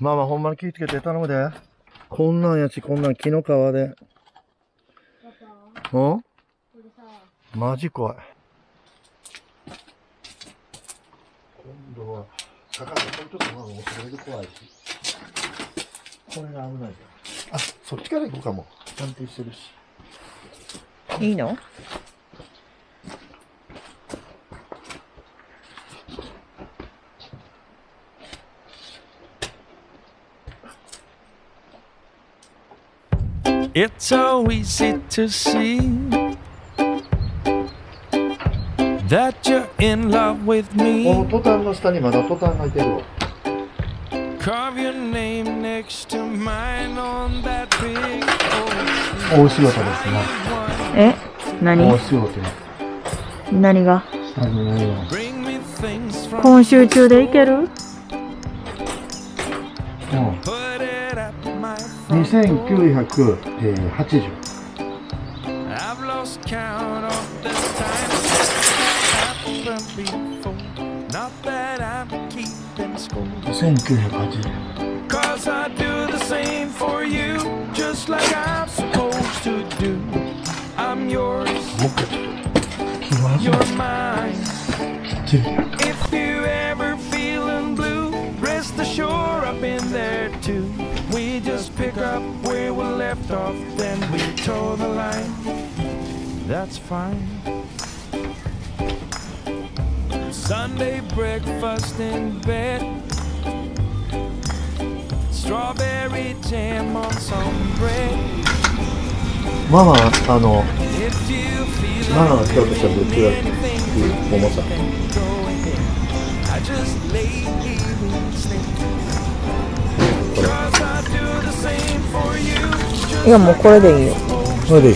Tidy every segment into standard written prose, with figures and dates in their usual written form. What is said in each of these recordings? まあまあほんまに気ぃつけて頼むで。こんなんやし、こんなん木の皮で。うんマジ怖い。今度は、高橋さんとかもそれで怖いし。これが危ないじゃん。あ、そっちから行こうかも。安定してるし。いいの？It's so easy to see that you're in love with me. このトタンの下にまだトタンがいてるわ。 Carve your name next to mine on that big ocean. 大仕事ですね。え？何？大仕事です。何が？下にないわ。今週中でいける？うん。2980。2980。We just pick up where we left off, then we toe the line. That's fine. Sunday breakfast in bed, strawberry jam on some bread. ママ、ママが使うとしたらどっちがいい？おもちゃ。いやもうこれでいいよ。これでいい。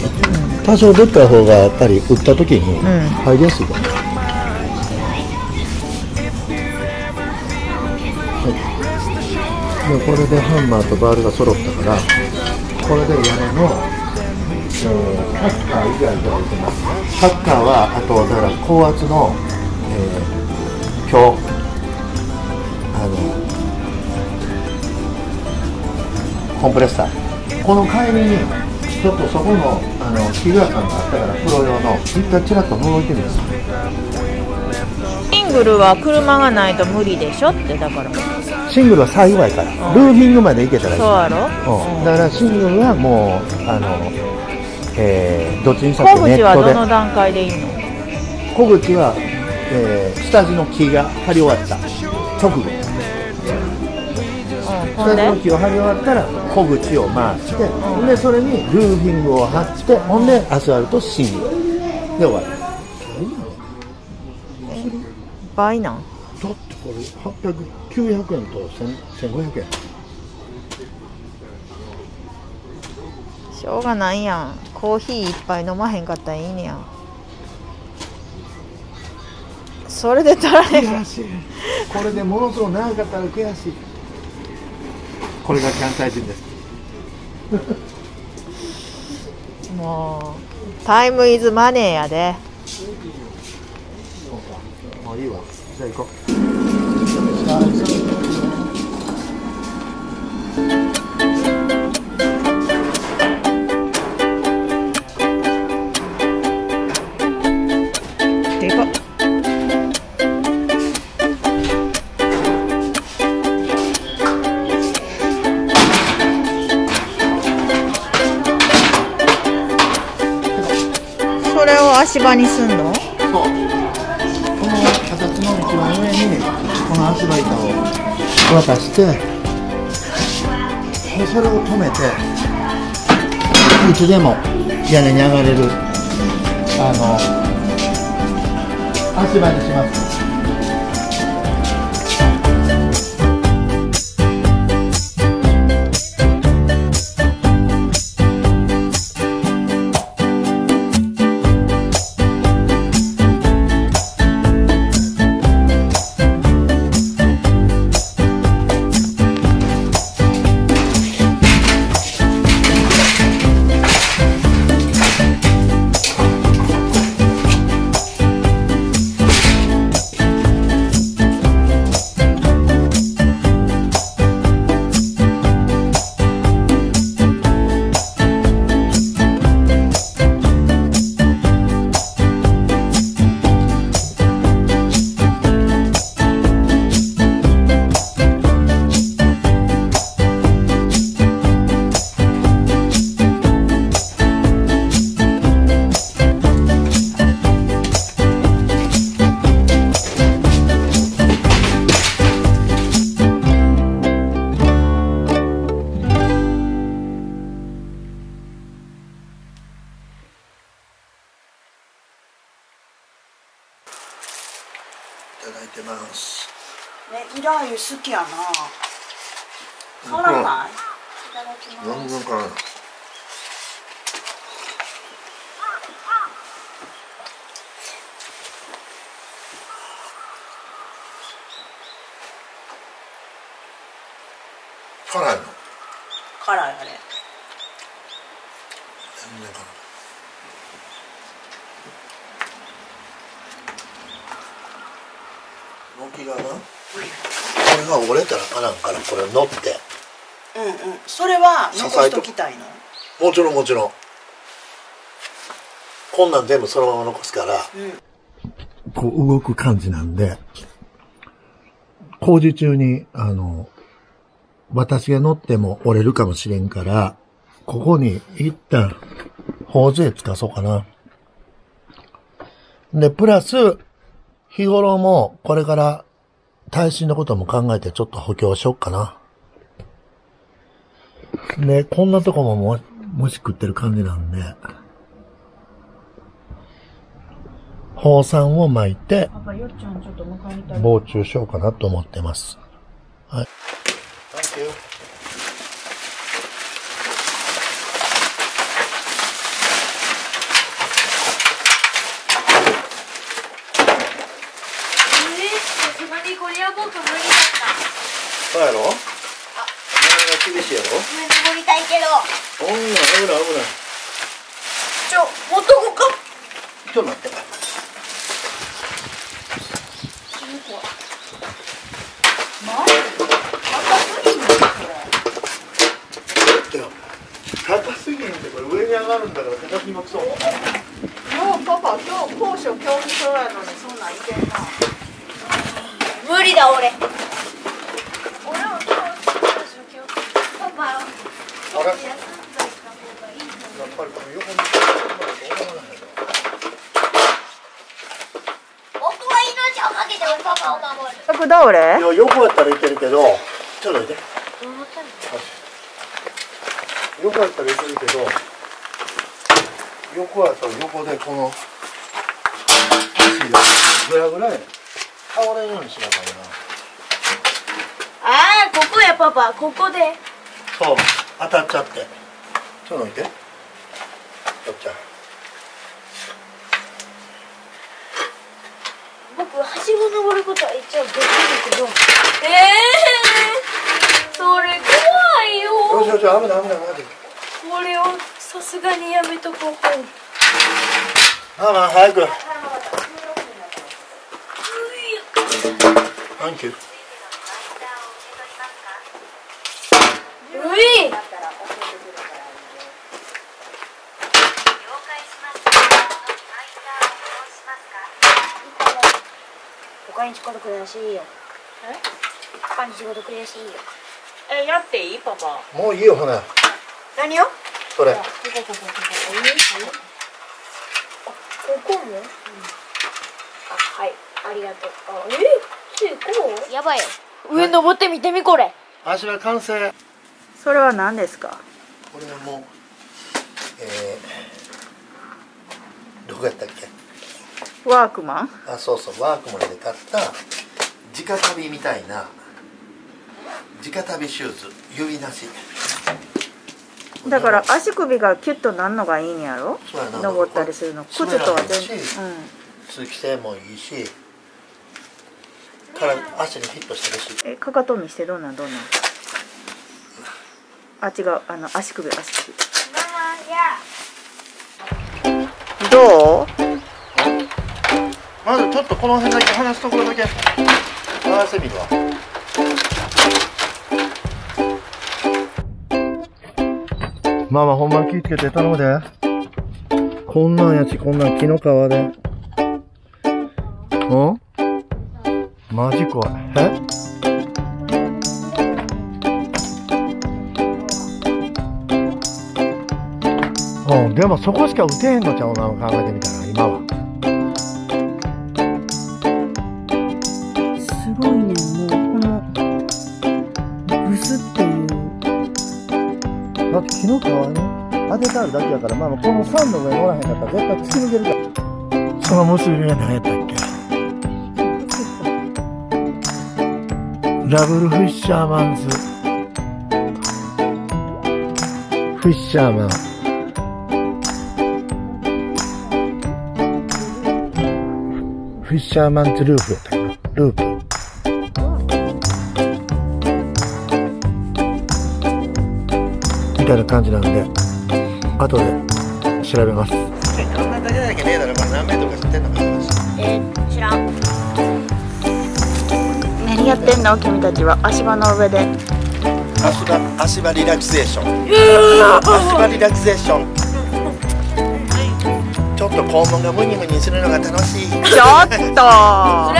多少出た方がやっぱり打った時に入りやすいから。もうこれでハンマーとバールが揃ったから、これで屋根のハッカー以外では打てます。ハッカーはあとだから高圧の強コンプレッサー、この帰りにちょっとそこの木村さんがあったからプロ用の一回ちらっと覗いてみます。シングルは車がないと無理でしょって。だからシングルは幸いからルーフィングまで行けたらいい。そうやろ、うん、だからシングルはもうどっちにしたってネットで。小口はどの段階でいいの？小口は、下地の木が張り終わった直後、下地の木を張り終わったら小口を回して、でそれにルーフィングを張って、ほんでアスファルトシングルで終わる。倍なんだってこれ。800、900円と1500円。しょうがないやん。コーヒー一杯飲まへんかったらいいねやん。それで足らへん。悔しい。これでものすごく長かったら悔しい。これが関西人です。もうタイムイズマネーやで。もういいわ。じゃあ行こう。行こう。足場にすんの？そう。この形の一番上にこの足場板を渡して、それを止めていつでも屋根に上がれる足場にします。いただいてます。ね、色合い好きやな。変わらない。いただきます。なんか。辛いの。辛いあれ。全然辛い。軒がな、これが折れたらあかんからこれ乗って。うんうん。それは残しときたいの？もちろんもちろん。こんなん全部そのまま残すから。うん、こう動く感じなんで、工事中に私が乗っても折れるかもしれんから、ここに一旦頬杖つかそうかな。でプラス。日頃も、これから、耐震のことも考えてちょっと補強しよっかな。で、こんなとこももし食ってる感じなんで、ホウサンを巻いて、防虫しようかなと思ってます。はい。Thank you. そうやろ？あ、油が厳しいやろ？登りたいけど。おんな、危ない。ちょ、男か？ちょっと待って。ま高すぎるんで、これ上に上がるんだから高すぎまくそう。もうパパ、今日高所恐怖症やのにそんなんいけんな。無理だ俺。やっぱりこの横に僕は命をかけてもパパを守る。逆倒れ？いや、横やったらいけるけど、ちょっと待って。横やったらいけるけど、横やったら横でこのぐらぐら倒れるようにしなきゃいけない。ああ、ここやパパ、ここで。そう。当たっちゃって、ちょっと置いて。僕はしご登ることは一応できるけど。それ怖いよ。これをさすがにやめとこう。ああ、早く。サンキュー。他に仕事くれやしいよ。他に仕事くれやしいよ。え、やっていいパパ。もういいよ、ほな。何よ。それ。ここも。あ、はい、ありがとう。こう。やばいよ。上登ってみてみ、これ。あしら完成。それは何ですか。これはもう。どこやったっけ。ワークマン？あ、そうそう、ワークマンで買った直旅みたいな直旅シューズ、指なしだから足首がキュッとなんのがいいんやろ。登ったりするの靴とは全然通気性もいいし、から足にフィットしてるし。かかと見してどんなんあ、違う、足首どう？まずちょっとこの辺だけ離すところだけ離してみるわ。ママほんま気ぃつけて頼むで。こんなんやし、こんなん木の皮で。うん？マジ怖い。え？うん、でもそこしか打てへんのちゃうな、考えてみたら今は。木の皮に当ててあるだけやから、まあ、この山の上に乗らへんかったら絶対突き抜けるから。その結び目何やったっけダブルフィッシャーマンズ、フィッシャーマン、フィッシャーマンズループやったっけな、ループ。みたいな感じなんで、後で調べます。こんなだけだけねえだろ、これ何メートルか知ってんのか。知らん。何やってんの君たちは。足場の上で。足場リラクゼーション。足場リラクゼーション。ちょっと肛門がムニムニするのが楽しい。ちょっと。それ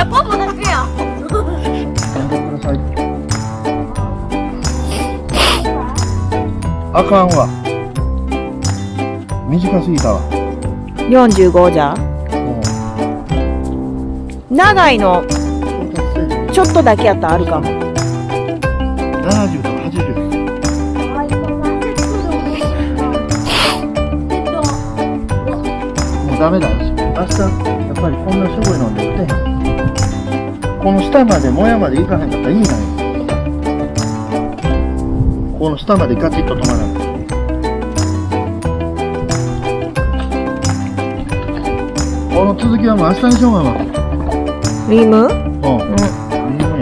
はポポだけや。あかんわ。短すぎたわ。45じゃ。長いの。ちょっとだけやったらあるかも。70とか80。ダメだよ。明日やっぱりこんなしょぼい飲んで打てへん。この下までもやまで行かへんかったらいいのよ。この下までガチッと止まらない。この続きはもう明日にしようかな。リム？うん。リム。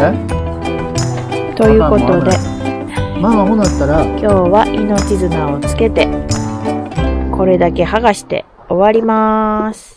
え？ということで。ママほなったら。今日は命綱をつけて。これだけ剥がして終わります。